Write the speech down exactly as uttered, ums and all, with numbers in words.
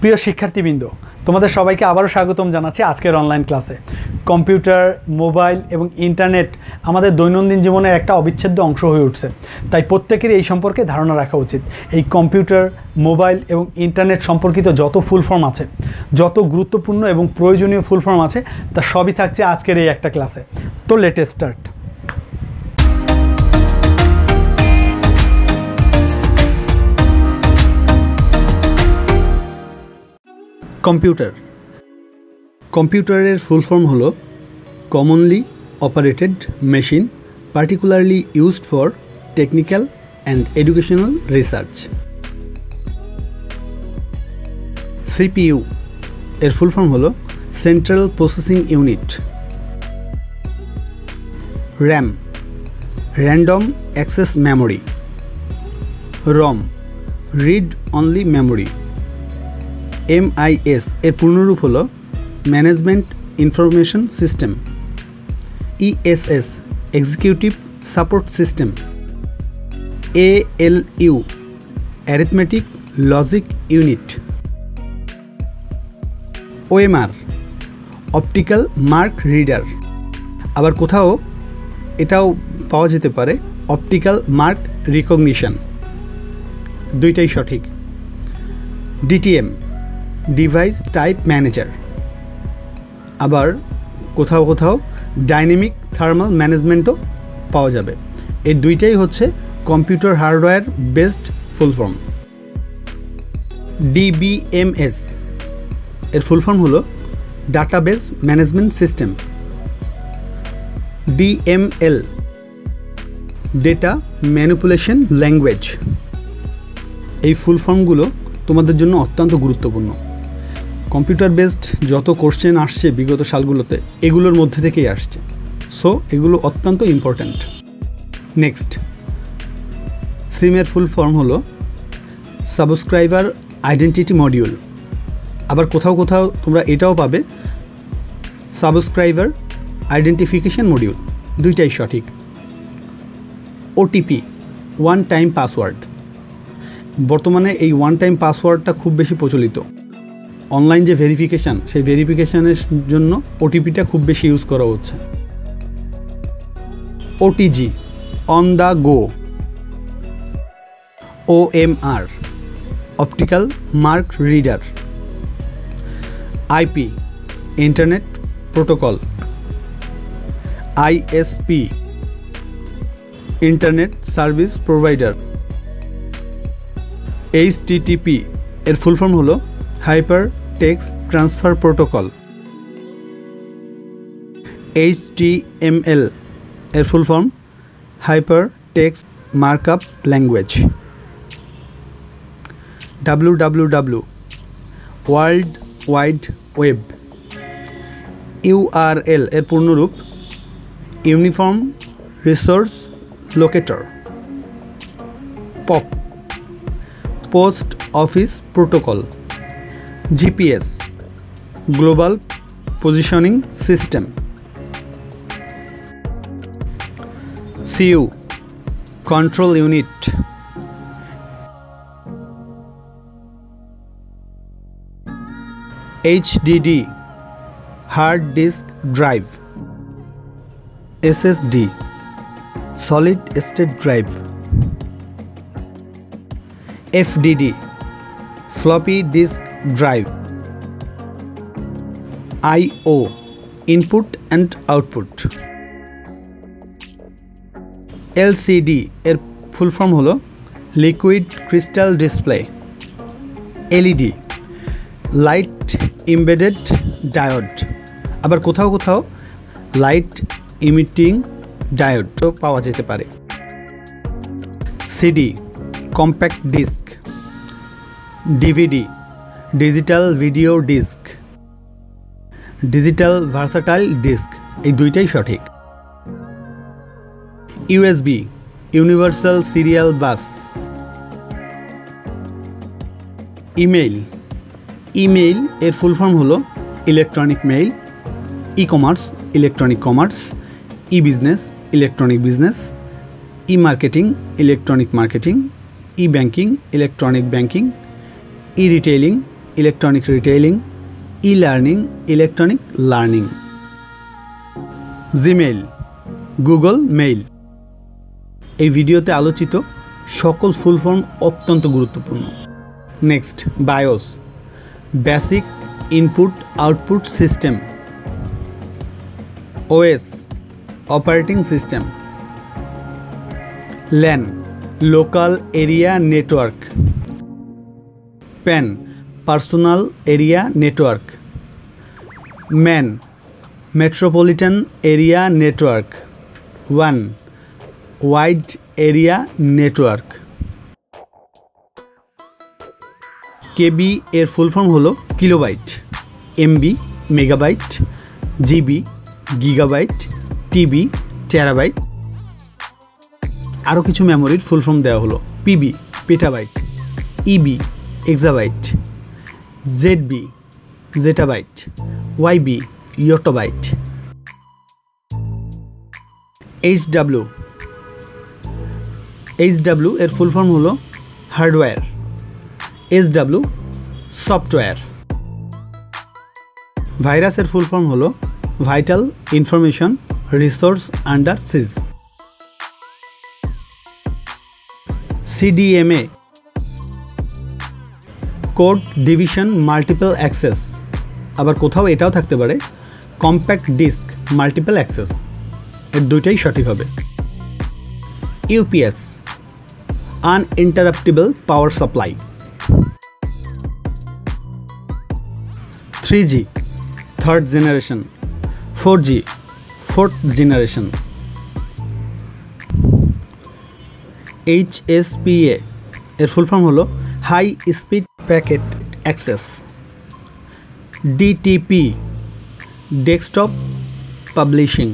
প্রিয় শিক্ষার্থীবৃন্দ, তোমাদের সবাইকে আবারও স্বাগতম জানাচ্ছি আজকের অনলাইন ক্লাসে। কম্পিউটার, মোবাইল এবং ইন্টারনেট আমাদের দৈনন্দিন জীবনের একটা অবিচ্ছেদ্য অংশ হয়ে উঠছে, তাই প্রত্যেকেরই এই সম্পর্কে ধারণা রাখা উচিত। এই কম্পিউটার, মোবাইল এবং ইন্টারনেট সম্পর্কিত যত ফুল ফর্ম আছে, যত গুরুত্বপূর্ণ এবং প্রয়োজনীয় ফুল ফর্ম আছে, তা সবই থাকছে আজকের এই একটা ক্লাসে। তো লেটেস্ট স্টার্ট। কম্পিউটার। কম্পিউটারের ফুল ফর্ম হলো commonly operated machine particularly used for technical and educational research. CPU এর ফুল ফর্ম হলো central processing unit. RAM, random access memory. ROM, read only memory. M I S এর পূর্ণরূপ হলো management information system. E S S executive support system. A L U arithmetic logic unit. O M R optical mark reader. আবার কোথাও এটাও পাওয়া যেতে পারে optical mark recognition, দুইটাই সঠিক। D T M device type manager. আবার কোথাও কোথাও ডাইনামিক থার্মাল ম্যানেজমেন্টও পাওয়া যাবে। এই দুইটাই হচ্ছে computer hardware based full form. D B M S এর ফুল ফর্ম হলো database management system. D M L data manipulation language. এই ফুল ফর্মগুলো তোমাদের জন্য অত্যন্ত গুরুত্বপূর্ণ। কম্পিউটার বেসড যত কোশ্চেন আসছে বিগত সালগুলোতে, এগুলোর মধ্যে থেকেই আসছে, সো এগুলো অত্যন্ত ইম্পর্ট্যান্ট। নেক্সট, সিমের ফুল ফর্ম হলো সাবস্ক্রাইবার আইডেন্টিটি মডিউল। আবার কোথাও কোথাও তোমরা এটাও পাবে সাবস্ক্রাইবার আইডেন্টিফিকেশন মডিউল, দুইটাই সঠিক। O T P one time password. বর্তমানে এই ওয়ান টাইম পাসওয়ার্ডটা খুব বেশি প্রচলিত। অনলাইন যে ভেরিফিকেশান, সেই ভেরিফিকেশানের জন্য ওটিপিটা খুব বেশি ইউজ করা হচ্ছে। O T G on the go. O M R optical mark reader. I P internet protocol. I S P internet service provider. H T T P এর ফুল ফর্ম হলো hyper text transfer protocol. H T M L এর ফুল form hyper text markup language. W W W world wide web. U R L এর পূর্ণরূপ uniform resource locator. POP post office protocol. G P S global positioning system. C U control unit. H D D hard disk drive. S S D solid state drive. F D D floppy disk drive. I O input and output. L C D এর full form হলো liquid crystal display. L E D light embedded diode. আবার কোথাও কোথাও light emitting diode তো পাওয়া যেতে পারে। C D compact disk. D V D digital video disk. Digital versatile disk, এই দুইটাই সঠিক। U S B universal serial bus. Email, email এর ফুল ফর্ম হলো electronic mail. E commerce electronic commerce. E business electronic business. E marketing electronic marketing. E banking electronic banking. E retailing electronic retailing, e-learning, electronic learning, Gmail, Google Mail। এই ভিডিওতে আলোচিত সকল ফুল form অত্যন্ত গুরুত্বপূর্ণ। Next, BIOS, basic input output system, OS operating system, LAN local area network, PAN personal area network, MAN metropolitan area network, ওয়ান wide area network. KB এর full form হলো kilobyte, MB megabyte, GB gigabyte, TB terabyte. আরও কিছু মেমোরির full form দেওয়া হলো PB petabyte, EB exabyte, ZB zettabyte, YB yottabyte. HW, HW এর full form হলো হার্ডওয়্যার, এসডাব্লিউ সফটওয়্যার। ভাইরাসের ফুল ফর্ম হলো vital information resource under siege. CDMA, code division multiple access, আবার কোথাও এটাও থাকতে পারে কম্প্যাক্ট ডিস্ক মাল্টিপল অ্যাক্সেস, এর দুইটাই সঠিক হবে। UPS, uninterruptible power supply. Three G third generation, four G fourth generation. HSPA এর ফুল ফর্ম হলো high speed packet access. DTP desktop publishing.